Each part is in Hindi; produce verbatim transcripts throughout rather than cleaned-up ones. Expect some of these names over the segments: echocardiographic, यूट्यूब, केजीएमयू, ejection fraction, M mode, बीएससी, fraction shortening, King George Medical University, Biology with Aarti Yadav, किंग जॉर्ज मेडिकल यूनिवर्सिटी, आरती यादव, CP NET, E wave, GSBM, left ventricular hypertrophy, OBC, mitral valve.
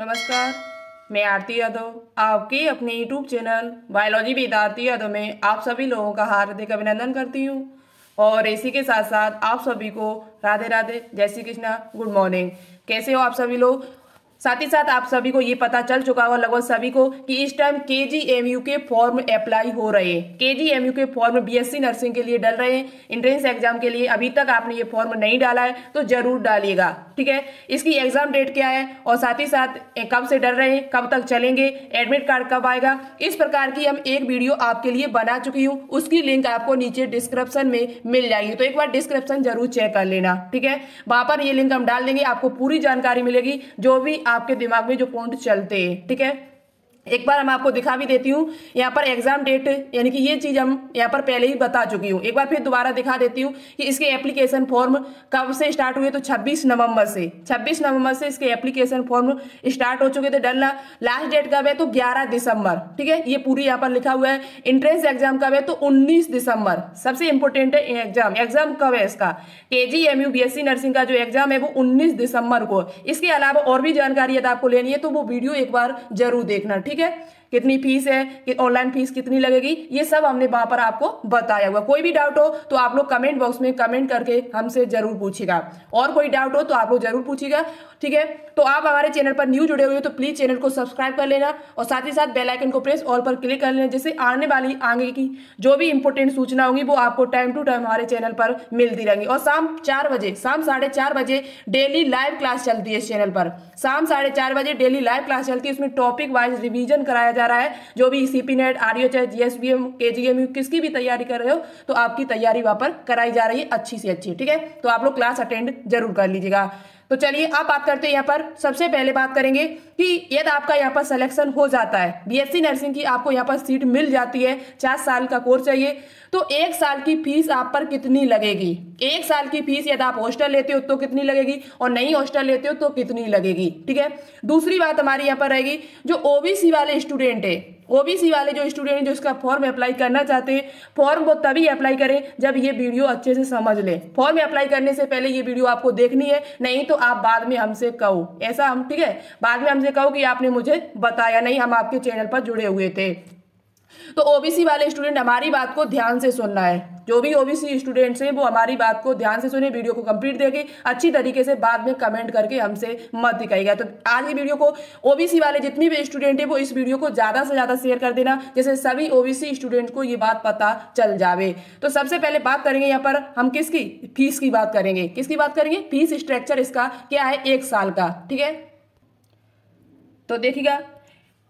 नमस्कार, मैं आरती यादव आपके अपने यूट्यूब channel biology with आरती यादव में आप सभी लोगों का हार्दिक अभिनंदन करती हूँ और इसी के साथ साथ आप सभी को राधे राधे, जय श्री कृष्णा, गुड मॉर्निंग। कैसे हो आप सभी लोग? साथ ही साथ आप सभी को ये पता चल चुका होगा लगभग सभी को कि इस time K G M U के फॉर्म अप्लाई हो रहे हैं। के जी एम यू के फॉर्म बीएससी नर्सिंग के लिए डल रहे हैं, इंट्रेंस एग्जाम के लिए। अभी तक आपने ये फॉर्म नहीं डाला है तो जरूर डालिएगा, ठीक है। इसकी एग्जाम डेट क्या है और साथ ही साथ कब से डल रहे हैं, कब तक चलेंगे, एडमिट कार्ड कब आएगा, इस प्रकार की हम एक वीडियो आपके लिए बना चुकी हूँ। उसकी लिंक आपको नीचे डिस्क्रिप्शन में मिल जाएगी, तो एक बार डिस्क्रिप्शन जरूर चेक कर लेना, ठीक है। वहां पर ये लिंक हम डाल देंगे, आपको पूरी जानकारी मिलेगी, जो भी आपके दिमाग में जो पॉइंट चलते हैं, ठीक है। एक बार हम आपको दिखा भी देती हूँ यहाँ पर एग्जाम डेट, यानी कि ये चीज हम यहाँ पर पहले ही बता चुकी हूँ। एक बार फिर दोबारा दिखा देती हूँ कि इसके एप्लीकेशन फॉर्म कब से स्टार्ट हुए, तो छब्बीस नवंबर से छब्बीस नवंबर से इसके एप्लीकेशन फॉर्म स्टार्ट हो चुके थे डलना। लास्ट डेट कब है तो ग्यारह दिसंबर, ठीक है, ये पूरी यहाँ पर लिखा हुआ है। इंट्रेंस एग्जाम कब है तो उन्नीस दिसंबर, सबसे इंपॉर्टेंट है एग्जाम। एग्जाम कब है इसका, K G M U B S C nursing का जो एग्जाम है वो उन्नीस दिसंबर को। इसके अलावा और भी जानकारी यदि आपको लेनी है तो वो वीडियो एक बार जरूर देखना, ठीक है। कितनी फीस है, कि ऑनलाइन फीस कितनी लगेगी, ये सब हमने वहां पर आपको बताया हुआ। कोई भी डाउट हो तो आप लोग कमेंट बॉक्स में कमेंट करके हमसे जरूर पूछिएगा, और कोई डाउट हो तो आप लोग जरूर पूछिएगा, ठीक है। तो आप हमारे चैनल पर न्यू जुड़े हुए हो तो प्लीज चैनल को सब्सक्राइब कर लेना और साथ ही साथ बेल आइकन को प्रेस ऑल पर क्लिक कर लेना, जिससे आने वाली आगे की जो भी इंपॉर्टेंट सूचना होगी वो आपको टाइम टू टाइम हमारे चैनल पर मिलती रहेंगी। और शाम चार बजे शाम साढ़े चार बजे डेली लाइव क्लास चलती है इस चैनल पर। शाम साढ़े चार बजे डेली लाइव क्लास चलती है, उसमें टॉपिक वाइज रिविजन कराया जा रहा है। जो भी सीपी नेट, आरओ, चाहे जीएसबीएम, केजीएमयू, किसकी भी तैयारी कर रहे हो तो आपकी तैयारी वहां पर कराई जा रही है, अच्छी से अच्छी, ठीक है। तो आप लोग क्लास अटेंड जरूर कर लीजिएगा। तो चलिए अब बात करते हैं यहाँ पर। सबसे पहले बात करेंगे कि यदि आपका यहाँ पर सिलेक्शन हो जाता है, बीएससी नर्सिंग की आपको यहाँ पर सीट मिल जाती है, चार साल का कोर्स चाहिए, तो एक साल की फीस आप पर कितनी लगेगी। एक साल की फीस यदि आप हॉस्टल लेते हो तो कितनी लगेगी और नहीं हॉस्टल लेते हो तो कितनी लगेगी, ठीक है। दूसरी बात हमारी यहाँ पर रहेगी जो ओबीसी वाले स्टूडेंट है, ओबीसी वाले जो स्टूडेंट जो इसका फॉर्म अप्लाई करना चाहते हैं, फॉर्म वो तभी अप्लाई करें जब ये वीडियो अच्छे से समझ लें। फॉर्म अप्लाई करने से पहले ये वीडियो आपको देखनी है, नहीं तो आप बाद में हमसे कहो ऐसा हम, ठीक है, बाद में हमसे कहो कि आपने मुझे बताया नहीं, हम आपके चैनल पर जुड़े हुए थे। तो ओबीसी वाले स्टूडेंट हमारी बात को ध्यान से सुनना है, जो भी ओबीसी स्टूडेंट्स हैं वो हमारी बात को ध्यान से सुने, वीडियो को कंप्लीट देखें अच्छी तरीके से, बाद में कमेंट करके हमसे मत दिखाइएगा। तो आज की वीडियो को ओबीसी वाले जितनी भी स्टूडेंट है वो इस वीडियो को ज्यादा से ज्यादा शेयर कर देना, जैसे सभी ओबीसी स्टूडेंट को ये बात पता चल जावे। तो सबसे पहले बात करेंगे यहाँ पर हम किसकी, फीस की बात करेंगे। किसकी बात करेंगे, फीस स्ट्रक्चर इसका क्या है एक साल का, ठीक है। तो देखिएगा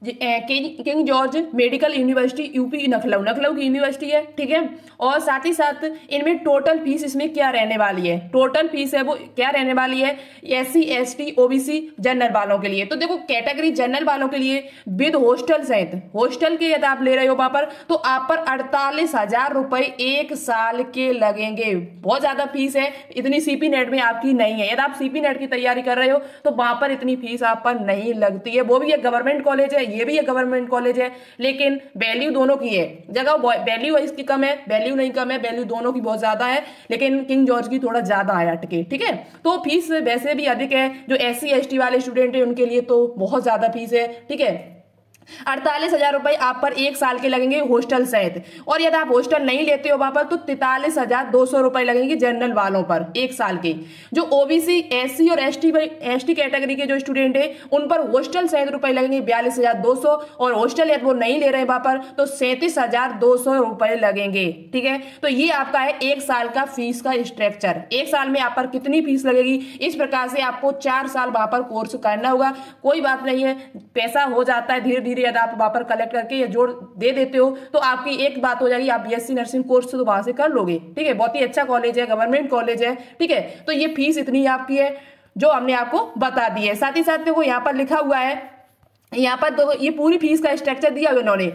किंग जॉर्ज मेडिकल यूनिवर्सिटी UP नखलऊ, नखलऊ की यूनिवर्सिटी है, ठीक है। और साथ ही साथ इनमें टोटल फीस इसमें क्या रहने वाली है, टोटल फीस है वो क्या रहने वाली है, S C S T OBC general वालों के लिए। तो देखो कैटेगरी जनरल वालों के लिए विद हॉस्टल सहित, हॉस्टल के यदि आप ले रहे हो वहां पर तो आप पर अड़तालीस हजार रुपए एक साल के लगेंगे। बहुत ज्यादा फीस है, इतनी सीपी नेट में आपकी नहीं है। यदि आप सीपी नेट की तैयारी कर रहे हो तो वहां पर इतनी फीस आप पर नहीं लगती है। वो भी एक गवर्नमेंट कॉलेज है, ये भी एक गवर्नमेंट कॉलेज है, लेकिन वैल्यू दोनों की है। जगह वैल्यू इसकी कम है, वैल्यू नहीं कम है, वैल्यू दोनों की बहुत ज्यादा है, लेकिन किंग जॉर्ज की थोड़ा ज्यादा आया अटके, ठीक है। तो फीस वैसे भी अधिक है, जो एस सी एस टी वाले स्टूडेंट है उनके लिए तो बहुत ज्यादा फीस है, ठीक है। अड़तालीस हजार रुपए आप पर एक साल के लगेंगे हॉस्टल सहित, और यदि आप हॉस्टल नहीं लेते हो वहां पर तो तैतालीस हजार दो सौ रुपए लगेंगे जनरल वालों पर एक साल के। जो ओबीसी, एससी और एसटी एसटी कैटेगरी के जो स्टूडेंट है उन पर हॉस्टल सहित रुपए लगेंगे बयालीस हजार दो सौ और हॉस्टल यदि वो नहीं ले रहे वहां पर तो सैंतीस हजार दो सौ रुपए लगेंगे, ठीक है। तो ये आपका है एक साल का फीस का स्ट्रक्चर, एक साल में आप पर कितनी फीस लगेगी। इस प्रकार से आपको चार साल वहां पर कोर्स करना होगा। कोई बात नहीं है, पैसा हो जाता है धीरे धीरे, यदि आप वहां पर कलेक्ट करके ये जोड़ दे देते हो तो आपकी एक बात हो जाएगी, आप बीएससी नर्सिंग कोर्स तो वहां से कर लोगे, ठीक है। बहुत ही अच्छा कॉलेज है, गवर्नमेंट कॉलेज है, ठीक है। तो ये फीस इतनी आपकी है जो हमने आपको बता दी है। साथ ही साथ देखो यहाँ पर लिखा हुआ है, यहाँ पर तो ये पूरी फीस का स्ट्रक्चर दिया हुआ इन्होंने,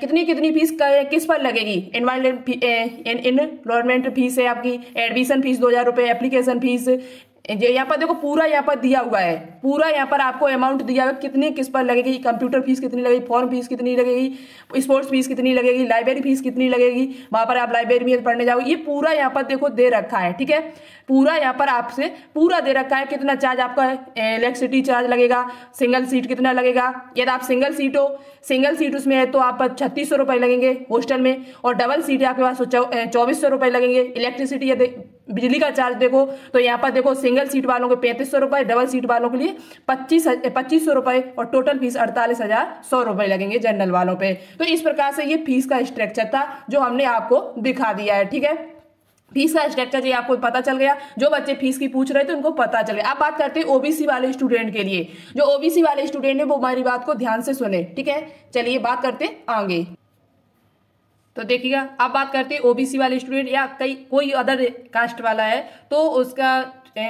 कितनी कितनी फीस का किस पर लगेगी। एनवायरमेंट फीस है आपकी, एडमिशन फीस दो हजार रुपये, एप्लीकेशन फीस, यहाँ पर देखो पूरा यहाँ पर दिया हुआ है, पूरा यहाँ पर आपको अमाउंट दिया हुआ है कितनी किस पर लगेगी, कंप्यूटर फीस कितनी लगेगी, फॉर्म फीस कितनी लगेगी, स्पोर्ट्स फीस कितनी लगेगी, लाइब्रेरी फीस कितनी लगेगी, वहाँ पर आप लाइब्रेरी में पढ़ने जाओगे, ये पूरा यहाँ पर देखो दे रखा है। ठीक है, पूरा यहाँ पर आपसे पूरा दे रखा है, कितना चार्ज आपका इलेक्ट्रिसिटी चार्ज लगेगा, सिंगल सीट कितना लगेगा, यदि आप सिंगल सीट हो, सिंगल सीट उसमें है तो आप छत्तीस सौ रुपये लगेंगे हॉस्टल में, और डबल सीट है आपके पास चौबीस सौ रुपये लगेंगे। इलेक्ट्रिसिटी या बिजली का चार्ज देखो तो यहाँ पर देखो सिंगल सीट वालों के पैंतीस सौ रुपए, डबल सीट वालों के लिए पच्चीस पच्चीस सौ रुपए और टोटल फीस अड़तालीस हजार सौ रुपए लगेंगे जनरल वालों पे। तो इस प्रकार से ये फीस का स्ट्रक्चर था जो हमने आपको दिखा दिया है। ठीक है, फीस का स्ट्रक्चर ये आपको पता चल गया, जो बच्चे फीस की पूछ रहे थे उनको पता चल गया। अब बात करते हैं ओबीसी वाले स्टूडेंट के लिए, जो ओबीसी वाले स्टूडेंट है वो हमारी बात को ध्यान से सुने। ठीक है, चलिए बात करते हैं आगे। तो देखिएगा, अब बात करते हैं ओबीसी वाले स्टूडेंट या कई कोई अदर कास्ट वाला है तो उसका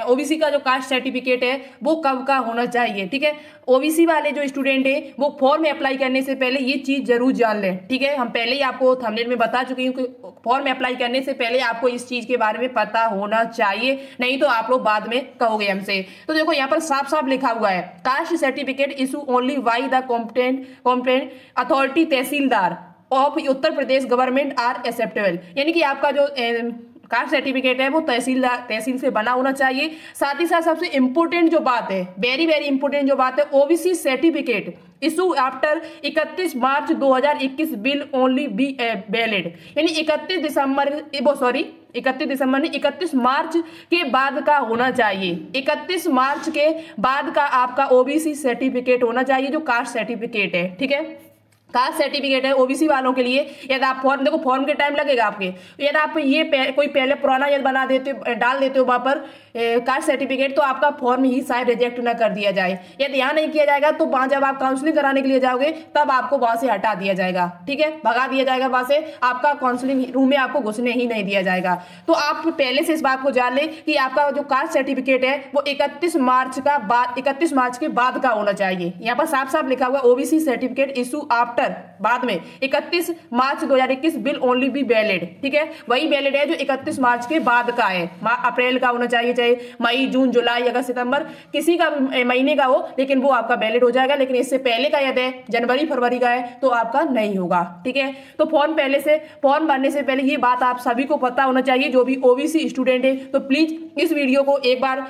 ओबीसी का जो कास्ट सर्टिफिकेट है वो कब का होना चाहिए। ठीक है, ओबीसी वाले जो स्टूडेंट है वो फॉर्म में अप्लाई करने से पहले ये चीज़ जरूर जान लें। ठीक है, हम पहले ही आपको थंबनेल में बता चुके हैं कि फॉर्म में अप्लाई करने से पहले आपको इस चीज़ के बारे में पता होना चाहिए, नहीं तो आप लोग बाद में कहोगे हमसे। तो देखो यहाँ पर साफ साफ लिखा हुआ है, caste certificate issue only by the competent competent authority tehsildar of Uttar Pradesh government are acceptable, यानी कि आपका जो कास्ट सर्टिफिकेट है वो तहसील तहसील से बना होना चाहिए। साथ ही साथ सबसे इंपॉर्टेंट जो बात है, वेरी वेरी इंपॉर्टेंट जो बात है, ओबीसी सर्टिफिकेट इशू आफ्टर इकतीस मार्च दो हज़ार इक्कीस बिल ओनली बी वैलिड, यानी इकतीस दिसंबर वो सॉरी इकतीस दिसंबर नहीं इकतीस मार्च के बाद का होना चाहिए। इकतीस मार्च के बाद का आपका ओबीसी सर्टिफिकेट होना चाहिए जो कास्ट सर्टिफिकेट है। ठीक है, कास्ट सर्टिफिकेट है ओबीसी वालों के लिए। यदि आप फॉर्म देखो फॉर्म के टाइम लगेगा आपके, यदि आप ये कोई पहले पुराना यदि बना देते हो डाल देते हो वहाँ पर कास्ट सर्टिफिकेट, तो आपका फॉर्म ही शायद रिजेक्ट ना कर दिया जाए। यदि यहाँ नहीं किया जाएगा तो वहाँ जब आप काउंसलिंग कराने के लिए जाओगे तब आपको वहाँ से हटा दिया जाएगा। ठीक है, भगा दिया जाएगा वहाँ से, आपका काउंसलिंग रूम में आपको घुसने ही नहीं दिया जाएगा। तो आप पहले से इस बात को जान लें कि आपका जो कास्ट सर्टिफिकेट है वो इकतीस मार्च का बाद इकतीस मार्च के बाद का होना चाहिए। यहाँ पर साफ साफ लिखा हुआ ओबीसी सर्टिफिकेट इशू आफ्टर बाद में इकतीस मार्च दो हज़ार इक्कीस बिल ओनली बी वैलिड। ठीक है, वही वैलिड है जो इकतीस मार्च के बाद का है। अप्रैल का होना चाहिए, चाहे मई जून जुलाई अगस्त सितंबर किसी का महीने का हो, लेकिन वो आपका वैलिड हो जाएगा। लेकिन इससे पहले का यदि जनवरी फरवरी का है तो आपका नहीं होगा। ठीक है, तो फॉर्म पहले से फॉर्म भरने से पहले ये बात आप सभी को पता होना चाहिए, जो भी ओबीसी स्टूडेंट है। तो प्लीज इस वीडियो को एक बार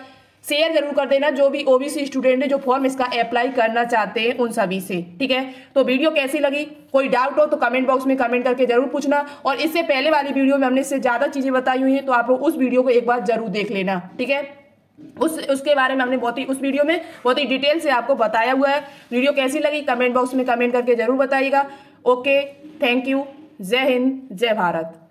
शेयर जरूर कर देना, जो भी ओबीसी स्टूडेंट है जो फॉर्म इसका अप्लाई करना चाहते हैं उन सभी से। ठीक है, तो वीडियो कैसी लगी, कोई डाउट हो तो कमेंट बॉक्स में कमेंट करके जरूर पूछना, और इससे पहले वाली वीडियो में हमने इससे ज़्यादा चीज़ें बताई हुई हैं तो आप लोग उस वीडियो को एक बार जरूर देख लेना। ठीक है, उस उसके बारे में हमने बहुत ही उस वीडियो में बहुत ही डिटेल से आपको बताया हुआ है। वीडियो कैसी लगी कमेंट बॉक्स में कमेंट करके जरूर बताइएगा। ओके, थैंक यू, जय हिंद, जय भारत।